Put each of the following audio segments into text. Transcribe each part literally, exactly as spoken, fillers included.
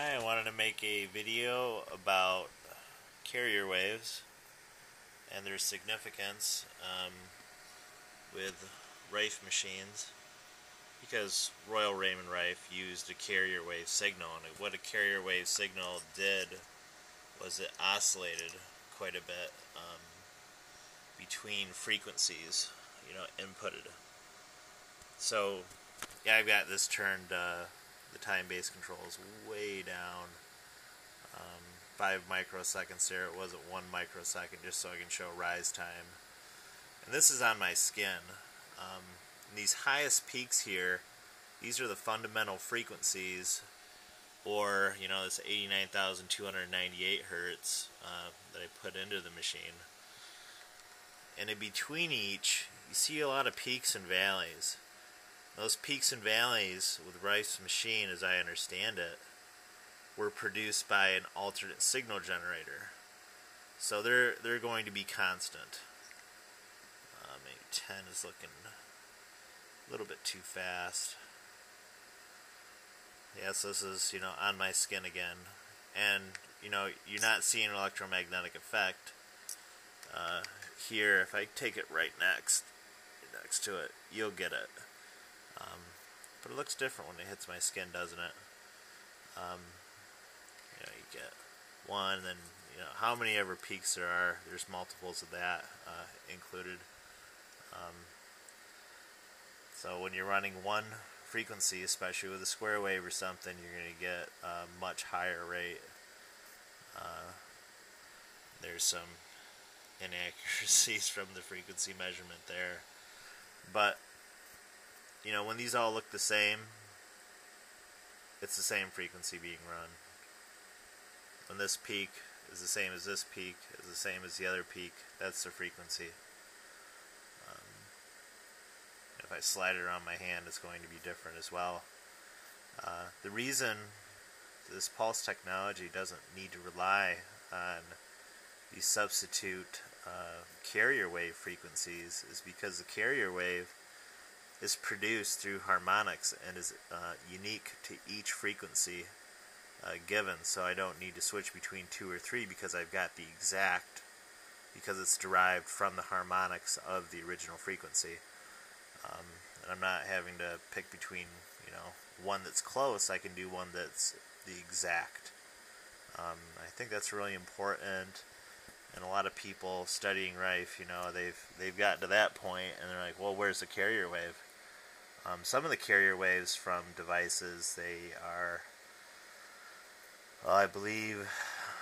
Hi, I wanted to make a video about carrier waves and their significance um, with Rife machines, because Royal Raymond Rife used a carrier wave signal, and what a carrier wave signal did was it oscillated quite a bit um, between frequencies, you know, inputted. So yeah, I've got this turned, uh, the time-based control is way down, um, five microseconds there. It was at one microsecond, just so I can show rise time. And this is on my skin. Um, these highest peaks here, these are the fundamental frequencies, or you know, this eighty-nine thousand two hundred ninety-eight hertz uh, that I put into the machine. And in between each, you see a lot of peaks and valleys. Those peaks and valleys with Rife's machine, as I understand it, were produced by an alternate signal generator. So they're they're going to be constant. Uh, maybe ten is looking a little bit too fast. Yeah, so this is, you know, on my skin again, and you know, you're not seeing an electromagnetic effect uh, here. If I take it right next next to it, you'll get it. Um, but it looks different when it hits my skin, doesn't it? Um, you know, you get one, and then, you know, how many ever peaks there are, there's multiples of that uh, included. Um, so when you're running one frequency, especially with a square wave or something, you're going to get a much higher rate. Uh, there's some inaccuracies from the frequency measurement there. But you know, when these all look the same, it's the same frequency being run. When this peak is the same as this peak, is the same as the other peak, that's the frequency. Um, if I slide it around my hand, it's going to be different as well. Uh, the reason this pulse technology doesn't need to rely on these substitute uh, carrier wave frequencies is because the carrier wave is produced through harmonics and is uh, unique to each frequency uh, given, so I don't need to switch between two or three because I've got the exact, because it's derived from the harmonics of the original frequency. Um, and I'm not having to pick between, you know, one that's close. I can do one that's the exact. Um, I think that's really important. And a lot of people studying Rife, you know, they've they've gotten to that point, and they're like, well, where's the carrier wave? Um, some of the carrier waves from devices, they are, well, I believe,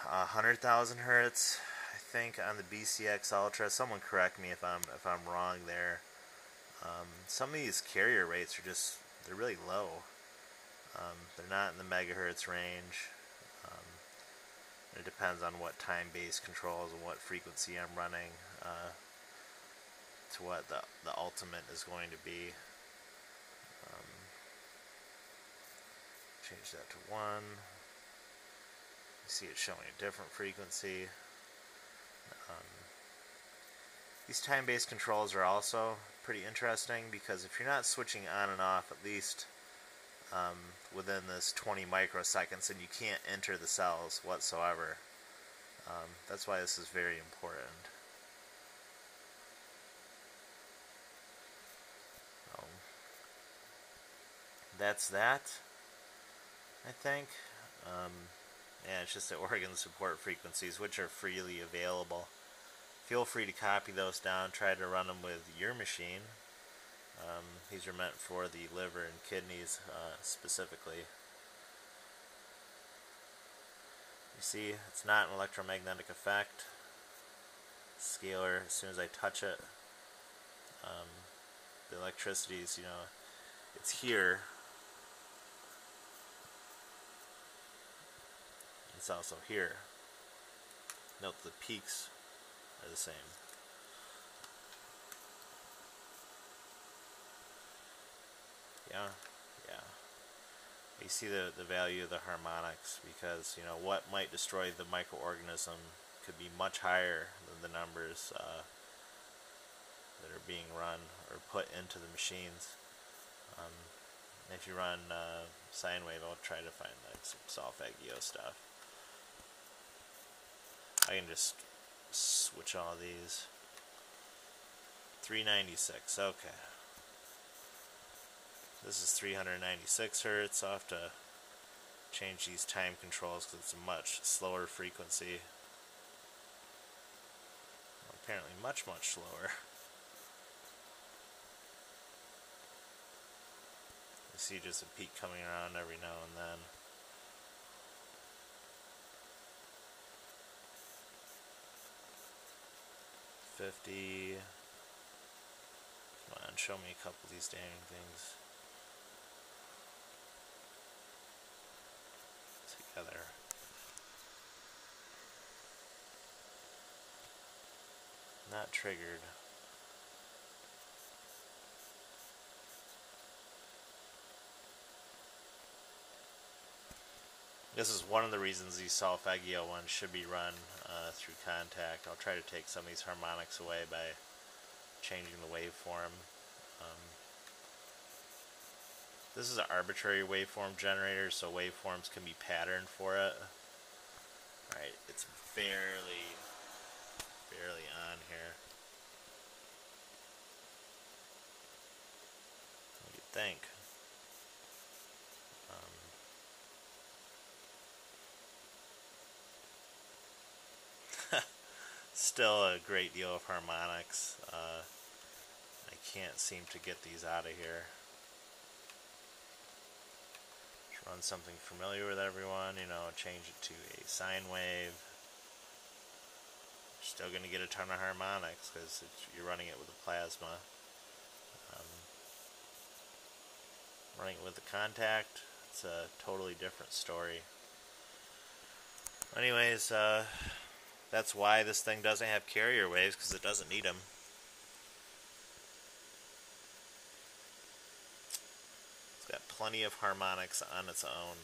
one hundred thousand hertz. I think on the B C X Ultra. Someone correct me if I'm if I'm wrong there. Um, some of these carrier rates are just, they're really low. Um, they're not in the megahertz range. Um, It depends on what time-based controls and what frequency I'm running uh, to what the, the ultimate is going to be. Um, change that to one. You see it's showing a different frequency. Um, these time-based controls are also pretty interesting, because if you're not switching on and off at least Um, within this twenty microseconds, and you can't enter the cells whatsoever. Um, that's why this is very important. So, that's that, I think. Um, yeah, it's just the organ support frequencies, which are freely available. Feel free to copy those down, try to run them with your machine. Um, these are meant for the liver and kidneys uh, specifically. You see, it's not an electromagnetic effect. Scalar, as soon as I touch it, um, the electricity is, you know, it's here. It's also here. Note the peaks are the same. Yeah, yeah. You see the, the value of the harmonics, because, you know, what might destroy the microorganism could be much higher than the numbers uh, that are being run or put into the machines. Um, And if you run uh, sine wave, I'll try to find like some solfeggio stuff. I can just switch all these. three ninety-six, okay. This is three ninety-six hertz. I'll have to change these time controls because it's a much slower frequency. Well, apparently much, much slower. You see just a peak coming around every now and then. fifty. Come on, show me a couple of these damn things. Together. Not triggered. This is one of the reasons these solfeggio ones should be run uh, through contact. I'll try to take some of these harmonics away by changing the waveform. Um, this is an arbitrary waveform generator, so waveforms can be patterned for it. Alright, it's barely, barely on here. What do you think? Still a great deal of harmonics. Uh, I can't seem to get these out of here. Just run something familiar with everyone, you know, change it to a sine wave. You're still going to get a ton of harmonics because you're running it with a plasma. Um, running it with a contact, it's a totally different story. Anyways, uh... that's why this thing doesn't have carrier waves, because it doesn't need them. It's got plenty of harmonics on its own.